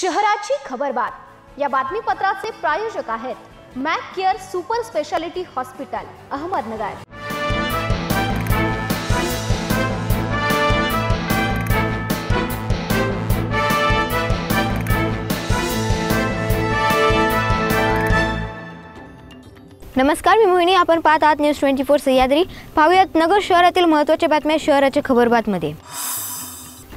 शहराची खबरबात या बातमीपत्राचे प्रायोजक आहेत Mac care super speciality hospital Ahmednagar. नमस्कार, मी मोहिनी। आपण पाहत आहात न्यूज 24 सह्याद्री। पाहुयात नगर शहरातील महत्त्वाच्या बातम्या शहराच्या खबरबातमध्ये।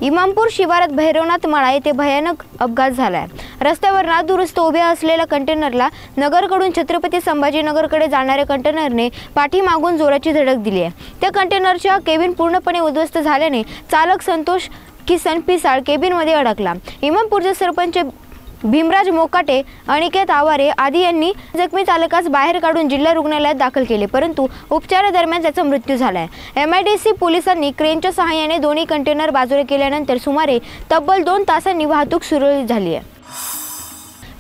इमामपूर शिवारात भैरवनाथ माळा येथे भयानक अपघात झाला आहे। रस्त्यावर नादुरुस्त उभ्या असलेल्या कंटेनरला नगरकडून छत्रपती संभाजीनगरकडे जाणाऱ्या कंटेनरने पाठीमागून जोराची धडक दिली आहे। त्या कंटेनरच्या केबिन पूर्णपणे उद्ध्वस्त झाल्याने चालक संतोष किशन पी साळके केबिनमध्ये अडकला। इमामपूरचे सरपंच भीमराज मोकाटे, अनिकेत आवारे आदी यांनी जखमी चालकास बाहेर काढून जिल्हा रुग्णालयात दाखल केले, परंतु उपचारादरम्यान त्याचा मृत्यू झाला आहे। MIDC पोलिसांनी क्रेनच्या सहाय्याने दोन्ही कंटेनर बाजूला केल्यानंतर सुमारे तब्बल 2 तासांनी वाहतूक सुरळीत झाली आहे।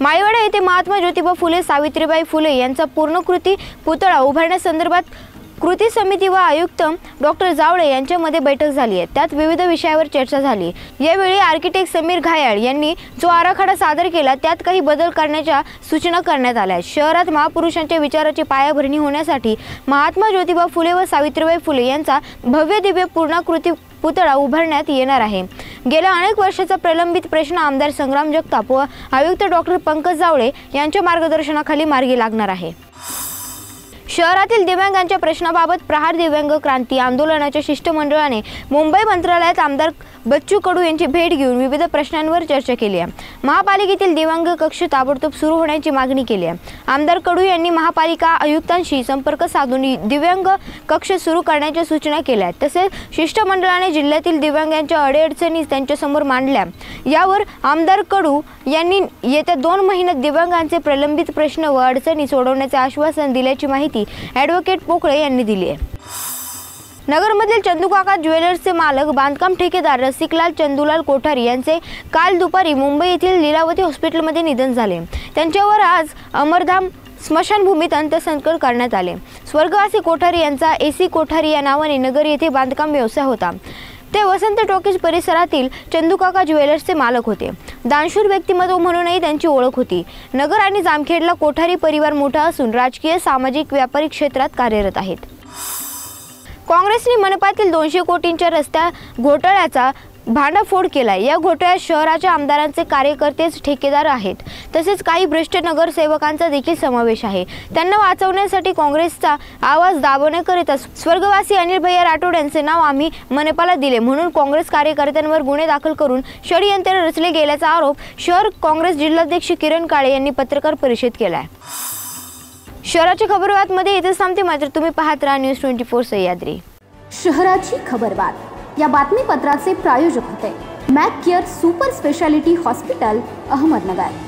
माळीवाडा येथे महात्मा ज्योतिबा फुले, सावित्रीबाई फुले यांचा पूर्णकृती पुतळा उभारण्यासंदर्भात कृती समिती व आयुक्त डॉक्टर जावड़े यांच्यामध्ये बैठक झाली आहे। त्यात विविध विषयावर चर्चा झाली। यावेळी आर्किटेक्ट समीर घायाळ यांनी जो आराखडा सादर केला त्यात काही बदल करण्याच्या सूचना करण्यात आल्या आहेत। शहरात महापुरुषांच्या विचाराची पायाभरणी होण्यासाठी महात्मा ज्योतिबा फुले व सावित्रीबाई फुले यांचा भव्य दिव्य पूर्णाकृती पुतळा उभारण्यात येणार आहे। गेल्या अनेक वर्षाचा प्रलंबित प्रश्न आमदार संग्राम जगताप व आयुक्त डॉक्टर पंकज जावड़े यांच्या मार्गदर्शनाखाली मार्गी लागणार आहे। शहरातील दिव्यांगांच्या प्रश्नाबाबत प्रहार दिव्यांग क्रांती आंदोलनाच्या शिष्टमंडळाने मुंबई मंत्रालयात आमदार बच्चू कडू यांची भेट घेऊन विविध प्रश्नांवर चर्चा केली आहे। महापालिकेतील दिव्यांग कक्ष ताबडतोब सुरू होण्याची मागणी केली आहे। आमदार कडू यांनी महापालिका आयुक्तांशी संपर्क साधून दिव्यांग कक्ष सुरू करण्याच्या सूचना केल्या आहेत। तसेच शिष्टमंडळाने जिल्ह्यातील दिव्यांगांच्या अडीअडचणी त्यांच्यासमोर मांडल्या। यावर आमदार कडू यांनी येत्या 2 महिन्यात दिव्यांगांचे प्रलंबित प्रश्न व अडचणी सोडवण्याचे आश्वासन दिल्याची माहिती ॲडव्होकेट पोकळे यांनी दिली आहे। नगरमधील चंदूकाका ज्वेलर्सचे मालक बांधकाम ठेकेदार रसिकलाल चंदुलाल कोठारी यांचे काल दुपारी मुंबई येथील लीलावती हॉस्पिटलमध्ये निधन झाले। त्यांच्यावर आज अमरधाम स्मशानभूमीत अंत्यसंस्कार करण्यात आले। स्वर्गवासी कोठारी यांचा AC कोठारी या नावाने नगर येथे बांधकाम व्यवसाय होता। ते वसंत टॉकीज परिसरातील चंदूकाका ज्वेलर्सचे मालक होते। दानशूर व्यक्तिमत्व म्हणूनही त्यांची ओळख होती। नगर आणि जामखेडला कोठारी परिवार मोठा असून राजकीय, सामाजिक, व्यापारिक क्षेत्रात कार्यरत आहेत। काँग्रेसने मनपातील 200 कोटींच्या रस्त्या घोटाळ्याचा भांडाफोड केला। या घोटाळ्यात शहराच्या आमदारांचे कार्यकर्तेच ठेकेदार आहेत, तसेच काही भ्रष्ट नगरसेवकांचा देखील समावेश आहे। त्यांना वाचवण्यासाठी काँग्रेसचा आवाज दाबवण्याकरिता स्वर्गवासी अनिल भैया राठोड यांचे नाव आम्ही मनपाला दिले म्हणून काँग्रेस कार्यकर्त्यांवर गुन्हे दाखल करून षडयंत्र रचले गेल्याचा आरोप शहर काँग्रेस जिल्हाध्यक्ष किरण काळे यांनी पत्रकार परिषद केला आहे। शहराच्या खबरबातमध्ये येथेच थांबते, मात्र तुम्ही पाहत राहा न्यूज 24 सह्याद्री। शहराची खबरबात या बातमीपत्राचे प्रायोजक होते Mac care super speciality hospital Ahmednagar.